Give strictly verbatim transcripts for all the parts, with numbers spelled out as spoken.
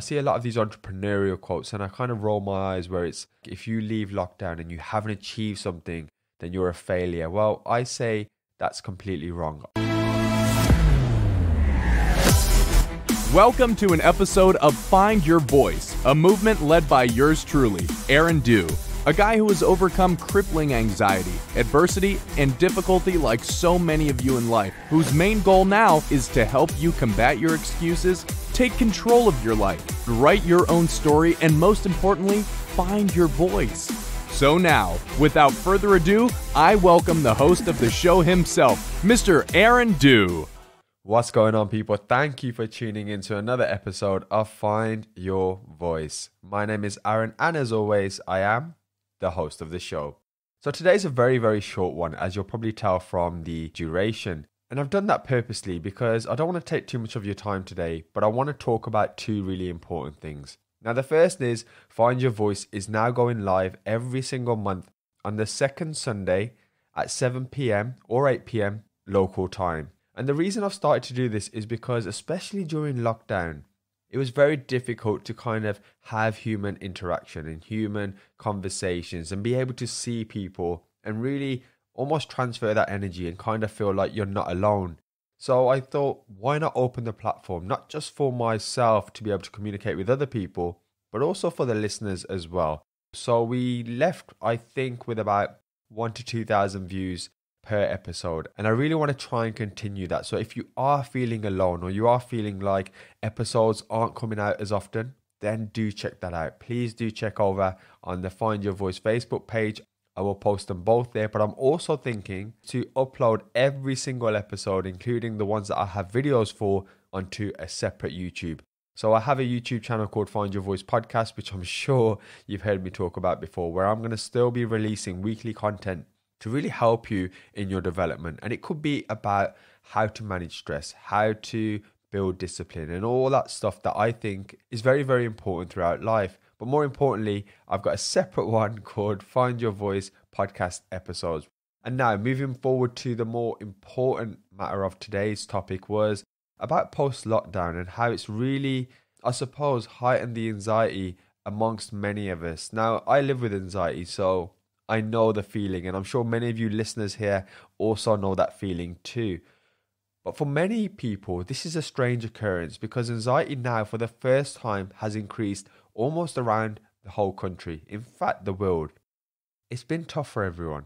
I see a lot of these entrepreneurial quotes and I kind of roll my eyes where it's, if you leave lockdown and you haven't achieved something, then you're a failure. Well, I say that's completely wrong. Welcome to an episode of Find Your Voice, a movement led by yours truly, Aaron Deu, a guy who has overcome crippling anxiety, adversity, and difficulty like so many of you in life, whose main goal now is to help you combat your excuses, take control of your life, write your own story, and most importantly, find your voice. So now, without further ado, I welcome the host of the show himself, Mister Aaron Deu. What's going on, people? Thank you for tuning in to another episode of Find Your Voice. My name is Aaron, and as always, I am the host of the show. So today's a very, very short one, as you'll probably tell from the duration. And I've done that purposely because I don't want to take too much of your time today, but I want to talk about two really important things. Now, the first is Find Your Voice is now going live every single month on the second Sunday at seven p m or eight p m local time. And the reason I've started to do this is because, especially during lockdown, it was very difficult to kind of have human interaction and human conversations and be able to see people and really almost transfer that energy and kind of feel like you're not alone. So I thought, why not open the platform, not just for myself to be able to communicate with other people, but also for the listeners as well. So we left, I think, with about one to two thousand views per episode, and I really want to try and continue that. So if you are feeling alone or you are feeling like episodes aren't coming out as often, then do check that out. Please do check over on the Find Your Voice Facebook page. I will post them both there, but I'm also thinking to upload every single episode, including the ones that I have videos for, onto a separate YouTube. So I have a YouTube channel called Find Your Voice Podcast, which I'm sure you've heard me talk about before, where I'm going to still be releasing weekly content to really help you in your development. And it could be about how to manage stress, how to build discipline, and all that stuff that I think is very, very important throughout life. But more importantly, I've got a separate one called Find Your Voice Podcast Episodes. And now, moving forward to the more important matter of today's topic, was about post-lockdown and how it's really, I suppose, heightened the anxiety amongst many of us. Now, I live with anxiety, so I know the feeling, and I'm sure many of you listeners here also know that feeling too. But for many people, this is a strange occurrence because anxiety now for the first time has increased almost around the whole country, in fact the world. It's been tough for everyone.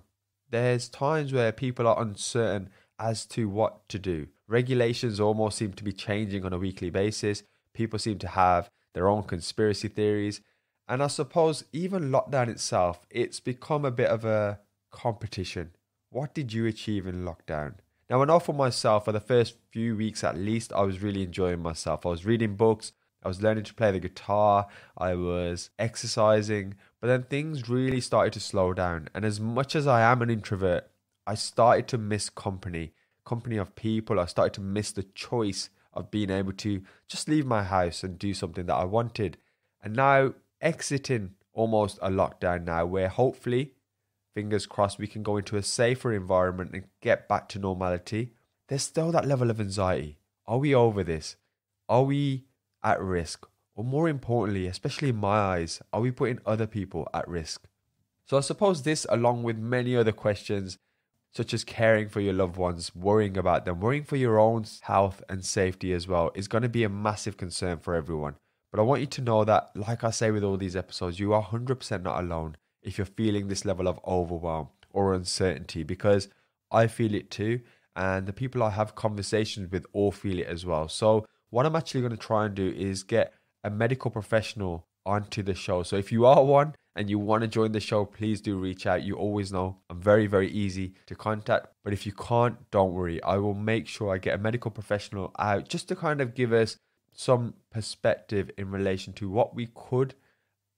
There's times where people are uncertain as to what to do. Regulations almost seem to be changing on a weekly basis. People seem to have their own conspiracy theories. And I suppose even lockdown itself, it's become a bit of a competition. What did you achieve in lockdown? Now, I know for myself, for the first few weeks at least, I was really enjoying myself. I was reading books, I was learning to play the guitar, I was exercising, but then things really started to slow down. And as much as I am an introvert, I started to miss company, company of people. I started to miss the choice of being able to just leave my house and do something that I wanted. And now, exiting almost a lockdown now, where hopefully, fingers crossed, we can go into a safer environment and get back to normality, there's still that level of anxiety. Are we over this? Are we at risk? Or more importantly, especially in my eyes, are we putting other people at risk? So I suppose this, along with many other questions, such as caring for your loved ones, worrying about them, worrying for your own health and safety as well, is going to be a massive concern for everyone. But I want you to know that, like I say with all these episodes, you are one hundred percent not alone if you're feeling this level of overwhelm or uncertainty, because I feel it too, and the people I have conversations with all feel it as well. So what I'm actually going to try and do is get a medical professional onto the show. So if you are one and you want to join the show, please do reach out. You always know I'm very, very easy to contact. But if you can't, don't worry. I will make sure I get a medical professional out just to kind of give us some perspective in relation to what we could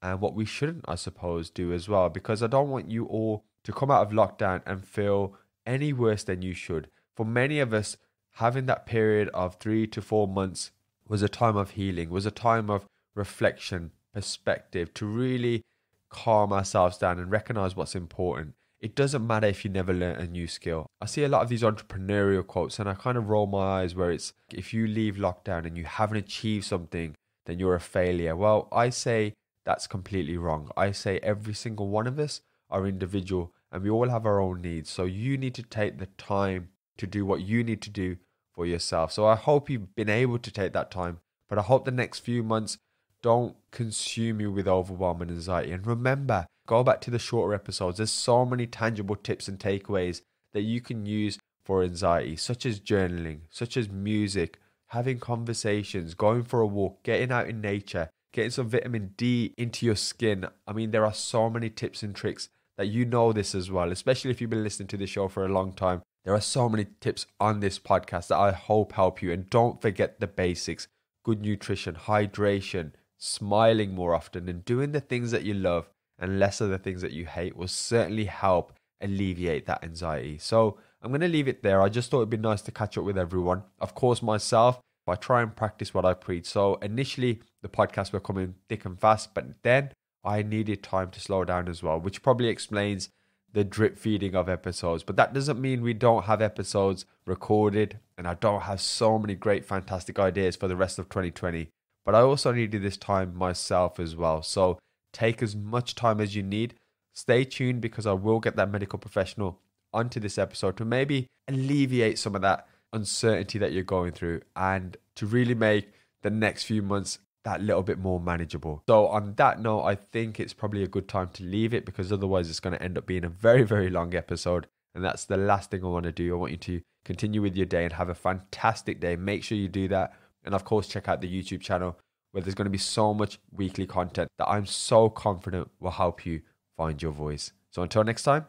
and what we shouldn't, I suppose, do as well, because I don't want you all to come out of lockdown and feel any worse than you should. For many of us, having that period of three to four months was a time of healing, was a time of reflection, perspective, to really calm ourselves down and recognize what's important. It doesn't matter if you never learn a new skill. I see a lot of these entrepreneurial quotes and I kind of roll my eyes where it's, if you leave lockdown and you haven't achieved something, then you're a failure. Well, I say that's completely wrong. I say every single one of us are individual and we all have our own needs. So you need to take the time to do what you need to do for yourself. So I hope you've been able to take that time, but I hope the next few months don't consume you with overwhelm and anxiety. And remember, go back to the shorter episodes. There's so many tangible tips and takeaways that you can use for anxiety, such as journaling, such as music, having conversations, going for a walk, getting out in nature, getting some vitamin D into your skin. I mean, there are so many tips and tricks that you know this as well, especially if you've been listening to the show for a long time. There are so many tips on this podcast that I hope help you. And don't forget the basics: good nutrition, hydration, smiling more often, and doing the things that you love and less of the things that you hate will certainly help alleviate that anxiety. So I'm going to leave it there. I just thought it'd be nice to catch up with everyone. Of course, myself, I try and practice what I preach. So initially, the podcasts were coming thick and fast, but then I needed time to slow down as well, which probably explains the drip feeding of episodes. But that doesn't mean we don't have episodes recorded, and I don't have so many great, fantastic ideas for the rest of twenty twenty. But I also needed this time myself as well. So take as much time as you need. Stay tuned, because I will get that medical professional onto this episode to maybe alleviate some of that uncertainty that you're going through and to really make the next few months that little bit more manageable. So on that note, I think it's probably a good time to leave it, because otherwise it's going to end up being a very, very long episode. And that's the last thing I want to do. I want you to continue with your day and have a fantastic day. Make sure you do that. And of course, check out the YouTube channel, where there's going to be so much weekly content that I'm so confident will help you find your voice. So until next time,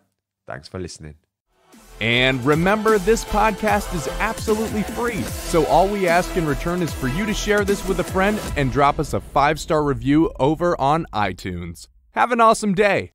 thanks for listening. And remember, this podcast is absolutely free. So all we ask in return is for you to share this with a friend and drop us a five-star review over on iTunes. Have an awesome day.